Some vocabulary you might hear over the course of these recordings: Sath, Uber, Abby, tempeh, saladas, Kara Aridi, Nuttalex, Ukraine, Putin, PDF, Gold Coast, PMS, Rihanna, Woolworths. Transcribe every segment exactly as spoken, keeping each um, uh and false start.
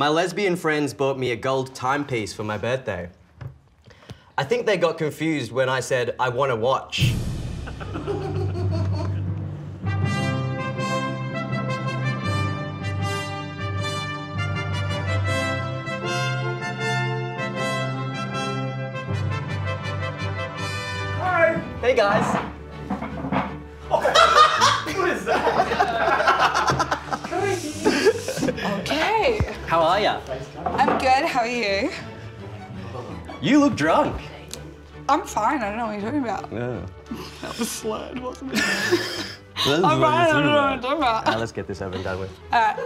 My lesbian friends bought me a gold timepiece for my birthday. I think they got confused when I said, I want to watch. Hi! Hey, guys. How are ya? I'm good, how are you? You look drunk. I'm fine, I don't know what you're talking about. No. That was slurred, wasn't it? I'm fine, I don't know what I'm talking about. Now let's get this over and done with. Alright.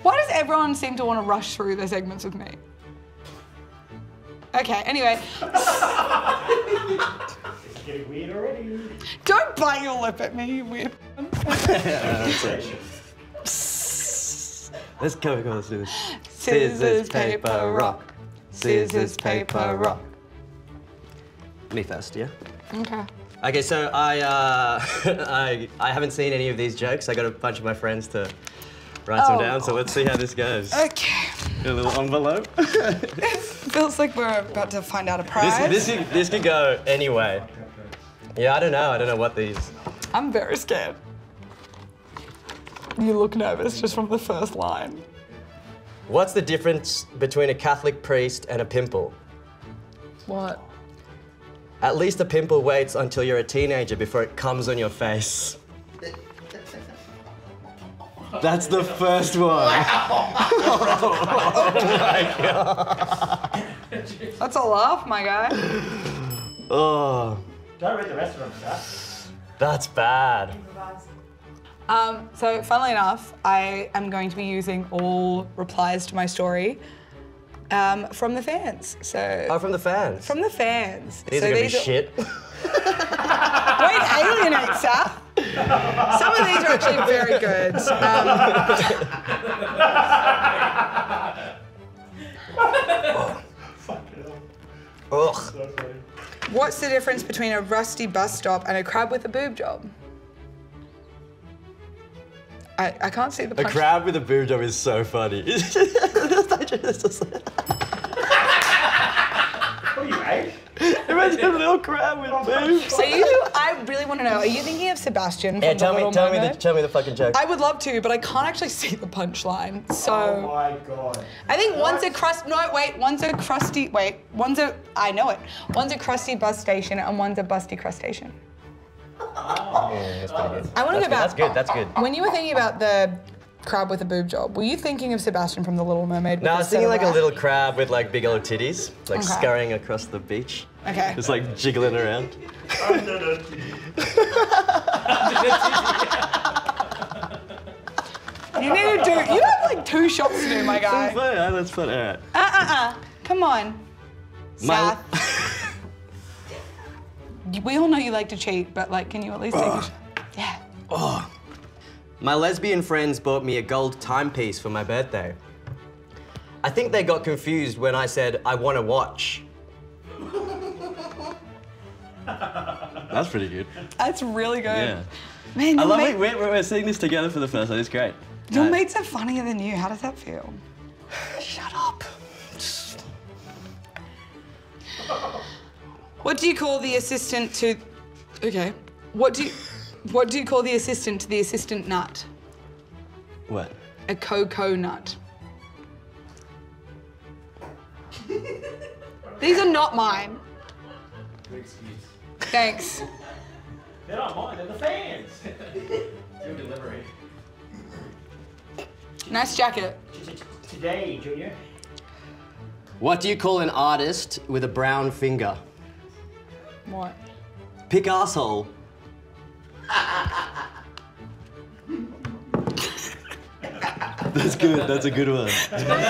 Why does everyone seem to want to rush through their segments with me? Okay, anyway. It's getting weird already. Don't bite your lip at me, you weird. Let's go, go, let's do this. Scissors, Scissors paper, paper, rock. Scissors, paper, rock. Me first, yeah? Okay. Okay, so I, uh, I, I haven't seen any of these jokes. I got a bunch of my friends to write oh. some down, so let's see how this goes. Okay. Get a little envelope. It feels like we're about to find out a prize. This, this, this could go anyway. Yeah, I don't know. I don't know what these. I'm very scared. You look nervous just from the first line. What's the difference between a Catholic priest and a pimple? What? At least a pimple waits until you're a teenager before it comes on your face. That's the first one. Wow. Oh my God. That's a laugh, my guy. Oh. Don't read the rest of them, Sath. That's bad. Um, so, funnily enough, I am going to be using all replies to my story um, from the fans. So. Oh, from the fans. From the fans. These so are gonna these be are... shit. Don't alienate, Sath. Some of these are actually very good. Um... oh. Ugh. So what's the difference between a rusty bus stop and a crab with a boob job? I, I can't see the punch. A crab with a boob job is so funny. What are you, eh? Imagine a little crab with boobs. So you, I really want to know, are you thinking of Sebastian from yeah, tell the me, tell me the, tell me the fucking joke. I would love to, but I can't actually see the punchline, so... Oh my God. I think what? one's a crust... No, wait, one's a crusty... Wait, one's a... I know it. One's a crusty bus station and one's a busty crustacean. Oh. Yeah, that's pretty good. I want to go back. That's good, that's good. When you were thinking about the crab with a boob job, were you thinking of Sebastian from The Little Mermaid? No, I was thinking like a little crab with like big old titties, like okay. scurrying across the beach. Okay. Just like jiggling around. You need to do, you have like two shots to do, my guy. That's fun, that's fun, all right. Uh-uh-uh, come on, my Sath. We all know you like to cheat, but like, can you at least take a shot? Yeah. Oh. My lesbian friends bought me a gold timepiece for my birthday. I think they got confused when I said, I want to watch. That's pretty good. That's really good. Yeah. Man, I love mate... it. We're, we're seeing this together for the first time. It's great. Your right. mates are funnier than you. How does that feel? Shut up. What do you call the assistant to... Okay. What do you... What do you call the assistant to the assistant nut? What? A cocoa nut. These are not mine. Good excuse. Thanks. They're not mine, they're the fans. Your delivery. Nice jacket. Today, Junior. What do you call an artist with a brown finger? What? Pick asshole. That's good. That's a good one. That's a good one.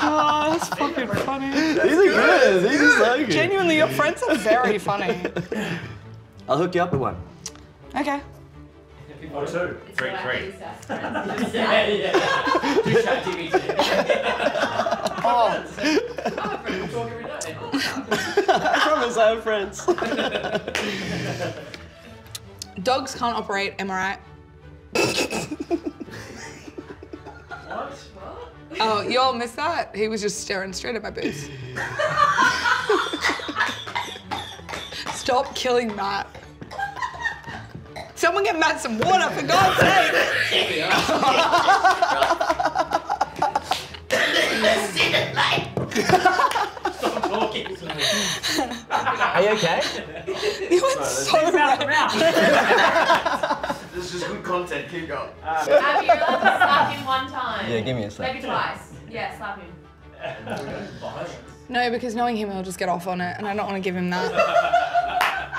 Oh, that's fucking funny. These are good. These are so good. Genuinely, your friends are very funny. I'll hook you up with one. Okay. Or two. Three, three. Yeah, yeah. Do chat T V today. Oh. I promise I have friends. Dogs can't operate, am I right? Oh, y'all missed that? He was just staring straight at my boots. Stop killing Matt. Someone get Matt some water, for God's sake! Stop talking to me. Are you okay? You went no, so round. This is just good content, keep going. Um. Abby, you're allowed to slap him one time. Yeah, give me a slap. Maybe twice. Yeah, slap him. No, because knowing him, he'll just get off on it, and I don't want to give him that.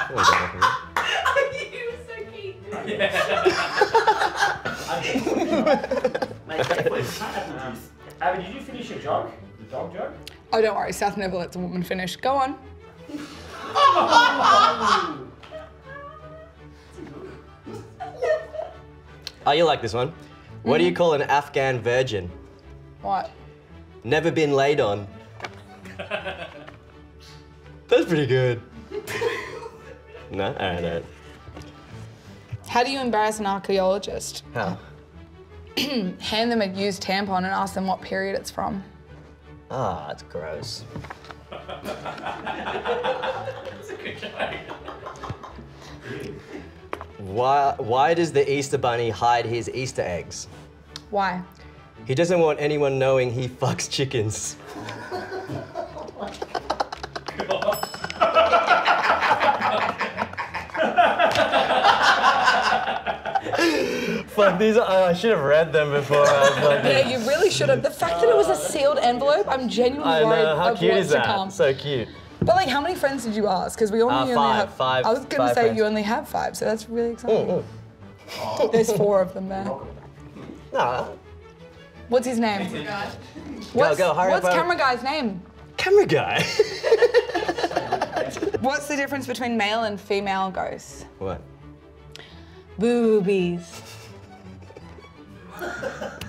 You were so keen. Yeah. Abby, did you finish your joke? The dog joke? Oh, don't worry, Sath never lets a woman finish. Go on. Oh, you like this one. What mm. do you call an Afghan virgin? What? Never been laid on. That's pretty good. No? Alright, alright. How do you embarrass an archaeologist? How? Hand them a used tampon and ask them what period it's from. Ah, oh, that's gross. That's a good joke. Why, why does the Easter Bunny hide his Easter eggs? Why? He doesn't want anyone knowing he fucks chickens. Oh my God. Fuck, these are, I should have read them before. I was like, yeah, you really should have. The fact that it was a sealed envelope, I'm genuinely I know, worried how of cute what's is that? To come. So cute. But like, how many friends did you ask? Because we only, uh, only have five. I was gonna say friends. You only have five, so that's really exciting. Ooh, ooh. Oh. There's four of them there. No. What's his name? What's, go, go, hurry what's up, camera guy's name? Camera guy. What's the difference between male and female ghosts? What? Boobies. How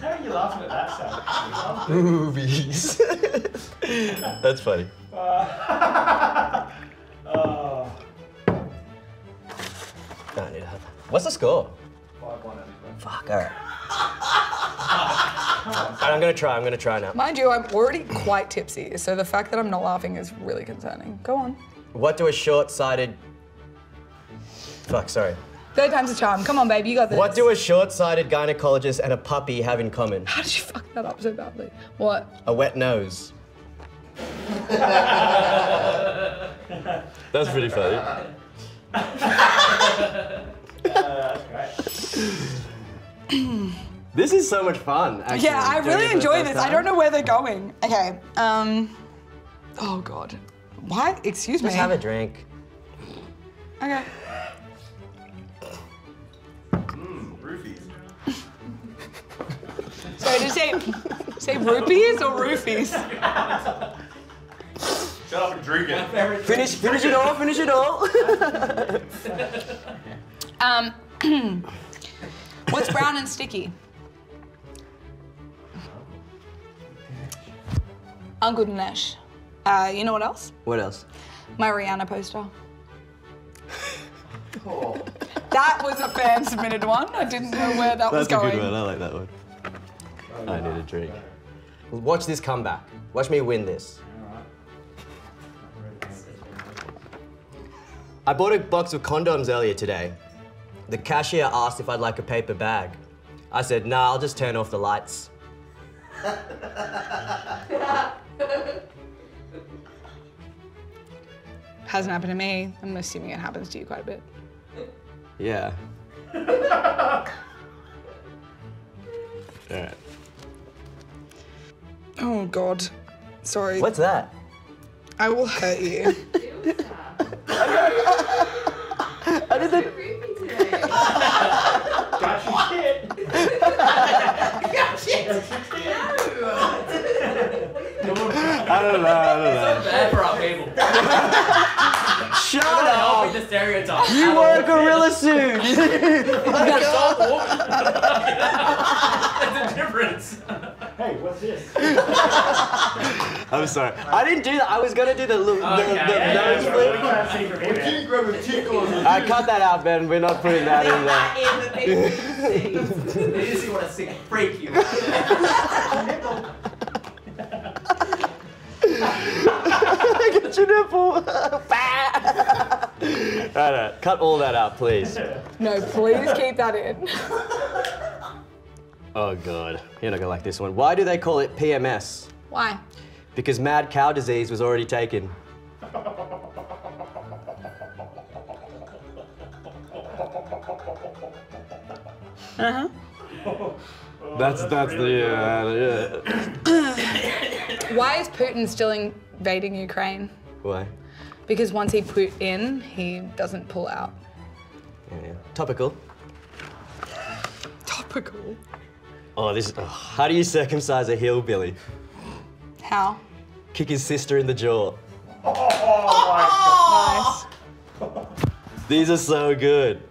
are you laughing at that sound? Boobies. That's funny. Uh, oh. I need a hug. What's the score? five one. Fuck, all right. All right, I'm gonna try, I'm gonna try now. Mind you, I'm already quite tipsy, so the fact that I'm not laughing is really concerning. Go on. What do a short-sighted... Fuck, sorry. Third time's a charm. Come on, babe, you got this. What do a short-sighted gynecologist and a puppy have in common? How did you fuck that up so badly? What? A wet nose. That's pretty funny. uh, that's great. This is so much fun, actually. Yeah, I really enjoy this. Time. I don't know where they're going. Okay, um... Oh, God. Why? Excuse me. Just have a drink. Okay. Sorry, did you say, say rupees or roofies? Shut up and drink it. Finish, finish it all, finish it all. um, what's brown and sticky? Uncle Dinesh. Uh, you know what else? What else? My Rihanna poster. Oh. That was a fan submitted one. I didn't know where that That's was going. That's a good one, I like that one. I need a drink. Watch this comeback. Watch me win this. I bought a box of condoms earlier today. The cashier asked if I'd like a paper bag. I said, nah, I'll just turn off the lights. Hasn't happened to me. I'm assuming it happens to you quite a bit. Yeah. All right. Oh, God. Sorry. What's that? I will hurt you. I did the... Got your shit. Got shit. I don't know, I don't know. It's so bad for our people. Shut up. The stereotype. You wore a gorilla suit. That's a difference. Hey, what's this? I'm sorry. I didn't do that. I was gonna do the little oh, the, yeah, the yeah, nose yeah, flip. I right, cut that out, Ben. We're not putting that in there. You see what I see? Freak you. beautiful. No, no, cut all that out, please. No, please keep that in. Oh, God. You're not going to like this one. Why do they call it P M S? Why? Because mad cow disease was already taken. Uh-huh. That's, that's the, uh, yeah. Why is Putin still invading Ukraine? Why? Because once he put in, he doesn't pull out. Yeah. Topical. Topical? Oh, this is, oh, how do you circumcise a hillbilly? How? Kick his sister in the jaw. Oh, oh my God. Nice. These are so good.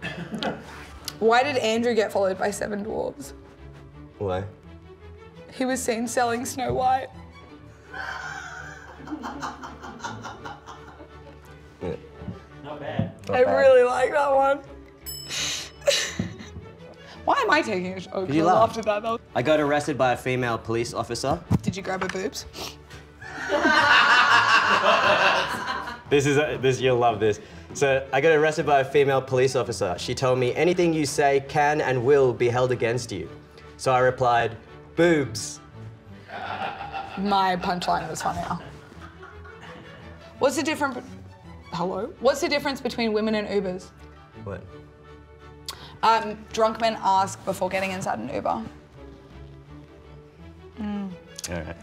Why did Andrew get followed by seven dwarves? Why? He was seen selling Snow White. Yeah. Not bad. Not I bad. really like that one. Why am I taking a shot? You laugh. After that, though. I got arrested by a female police officer. Did you grab her boobs? This is a, this you'll love this. So I got arrested by a female police officer. She told me anything you say can and will be held against you. So I replied, boobs. My punchline was funnier. What's the difference? Hello? What's the difference between women and Ubers? What? Um, drunk men ask before getting inside an Uber. Mm. All right.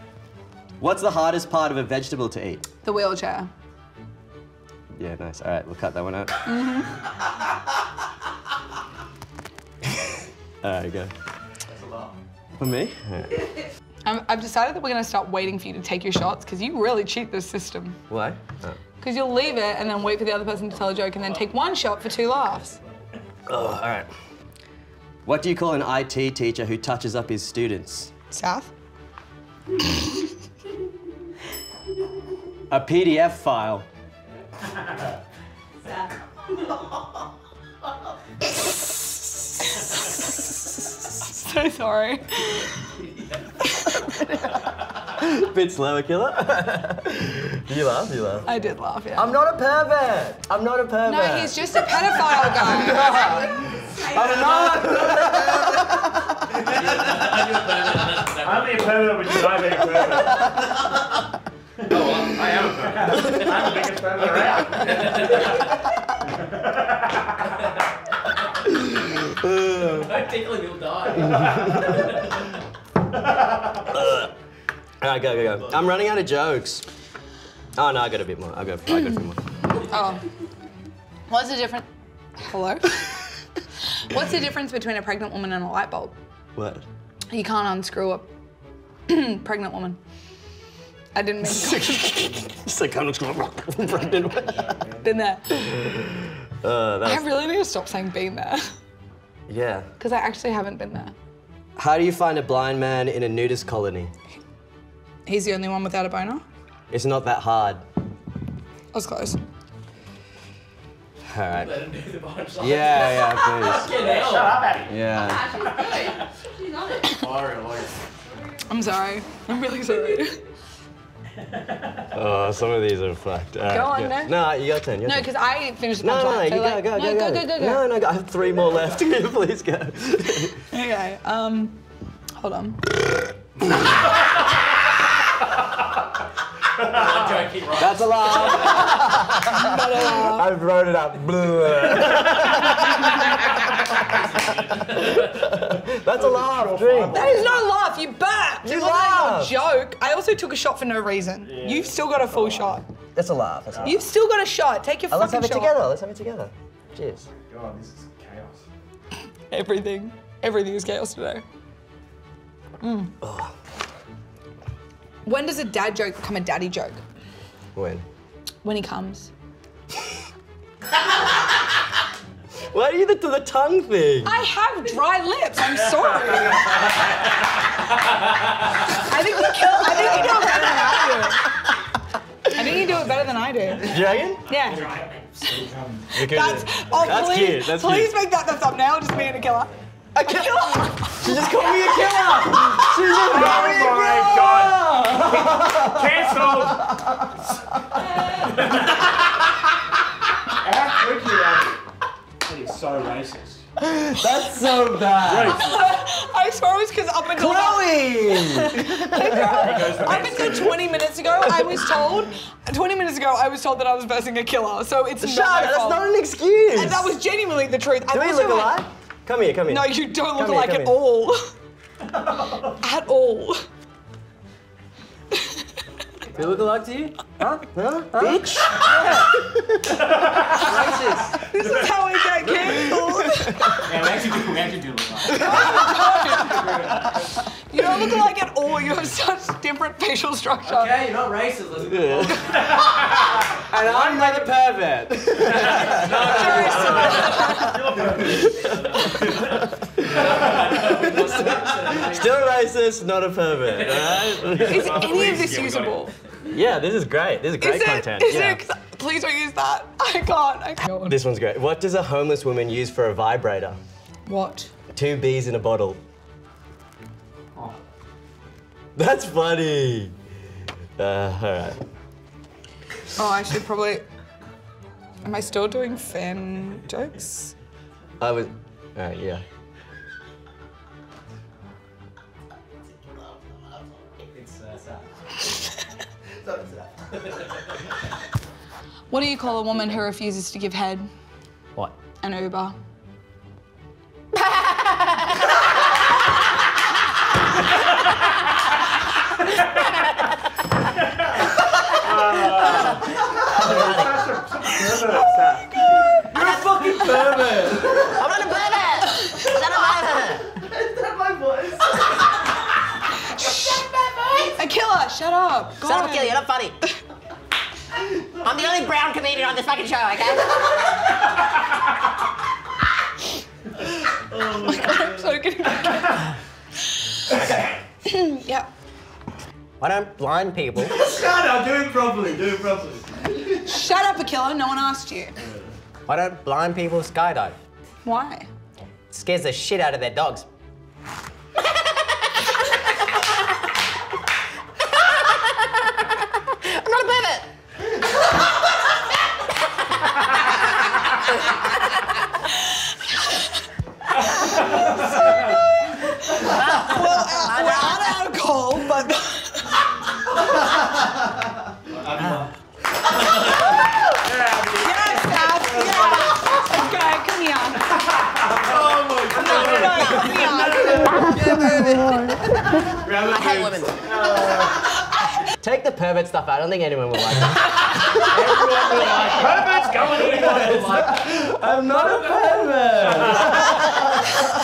What's the hardest part of a vegetable to eat? The wheelchair. Yeah, nice. All right, we'll cut that one out. Mm-hmm. All right, go. That's a lot. For me? Yeah. um, I've decided that we're going to start waiting for you to take your shots because you really cheat this system. Why? Because you'll leave it and then wait for the other person to tell a joke and then take one shot for two laughs. Oh, all right. What do you call an I T teacher who touches up his students? Sath. A P D F file. So sorry. Bit slower, killer. You laugh, you laugh. I did laugh, yeah. I'm not a pervert. I'm not a pervert. No, he's just a pedophile guy. No. I'm not. I'm a pervert because I'm a pervert. No, I am a pervert. I'm the biggest pervert around. Don't tickle him, he'll die. All right, go, go, go. I'm running out of jokes. Oh, no, I got a bit more. I got, I got a bit more. Oh. What's the difference? Hello? What's the difference between a pregnant woman and a light bulb? What? You can't unscrew a pregnant woman. I didn't mean to. Just like, can't unscrew a pregnant woman. Been there. Uh, I really need to stop saying been there. Yeah. Because I actually haven't been there. How do you find a blind man in a nudist colony? He's the only one without a boner? It's not that hard. I was close. All right. Let him do the boner slide. Yeah, yeah, please. Shut up, Abby. Yeah. She's on it. I'm sorry. I'm really sorry. Oh, some of these are fucked. Right, go on, yeah. No. No, you got ten. You got no, because I finished the punchline. No, no, so you go, like, go, no, go, go, go, go, go. No, no, go. I have three more left. Please go. Okay. Um, hold on. That's a laugh. I've wrote it up. That's a laugh. Drink. That is not a laugh. You burped. You laughed. It wasn't a joke. I also took a shot for no reason. Yeah, you've still got a full a shot. That's a laugh. That's a laugh. You've still got a shot. Take your oh, fucking shot. Let's have it together. Let's have it together. Cheers. Oh my God, this is chaos. Everything. Everything is chaos today. Mm. Oh. When does a dad joke become a daddy joke? When? When he comes. Why do you do the tongue thing? I have dry lips, I'm sorry. I think you kill, I think you do it better than I do. I think you do it better than I do. Dragon? Yeah. Dry lips. That's, oh, that's please, cute, that's please cute. Make that the thumbnail, just me and a killer. A killer! She just called me a killer! She just called me a killer! Oh my God! Cancelled! How could you, Abby? That is so racist. That's so bad. Racist. I swear it was because up until... Chloe! Up until twenty minutes ago, I was told... twenty minutes ago, I was told that I was versing a killer, so it's Shut not up, that's fault. Not an excuse! And that was genuinely the truth. Do we look alike? Like... Come here, come here. No, you don't look alike at all. At all. Do you look alike to you? Huh? Huh? Huh? Bitch! Racist. This is how we get cancelled. Yeah, we actually do, we actually do look alike. You don't look alike at all. You have such different facial structure. Okay, you're not racist. Let's do it. And I'm not a pervert. Still racist, not a pervert. Right? Is any of this usable? Yeah, this is great. This is great is it, content. Is yeah. it, please don't use that. I can't, I can't. This one's great. What does a homeless woman use for a vibrator? What? Two bees in a bottle. Oh. That's funny. Uh, all right. Oh, I should probably... Am I still doing fan jokes? I was... All right, yeah. It's uh, Sath. Sorry, Sath. What do you call a woman who refuses to give head? What? An Uber. You're a fucking pervert! I'm not a pervert! Is that a pervert? Is that my voice? Is that my voice? A killer! Shut up! Shut up, killer! You're not funny. I'm the only brown comedian on this fucking show, okay? Oh my god, I'm so kidding. Okay. Yeah. Why don't blind people? Shut up! Do it properly. Do it properly. Shut up, a killer. No one asked you. Why don't blind people skydive? Why? It scares the shit out of their dogs. I'm not a pervert. Well, uh, we're out of alcohol, but. I hate women. Uh, Take the pervert stuff out. I don't think anyone will like that. Everyone will like it. Perverts going in. I'm not a pervert.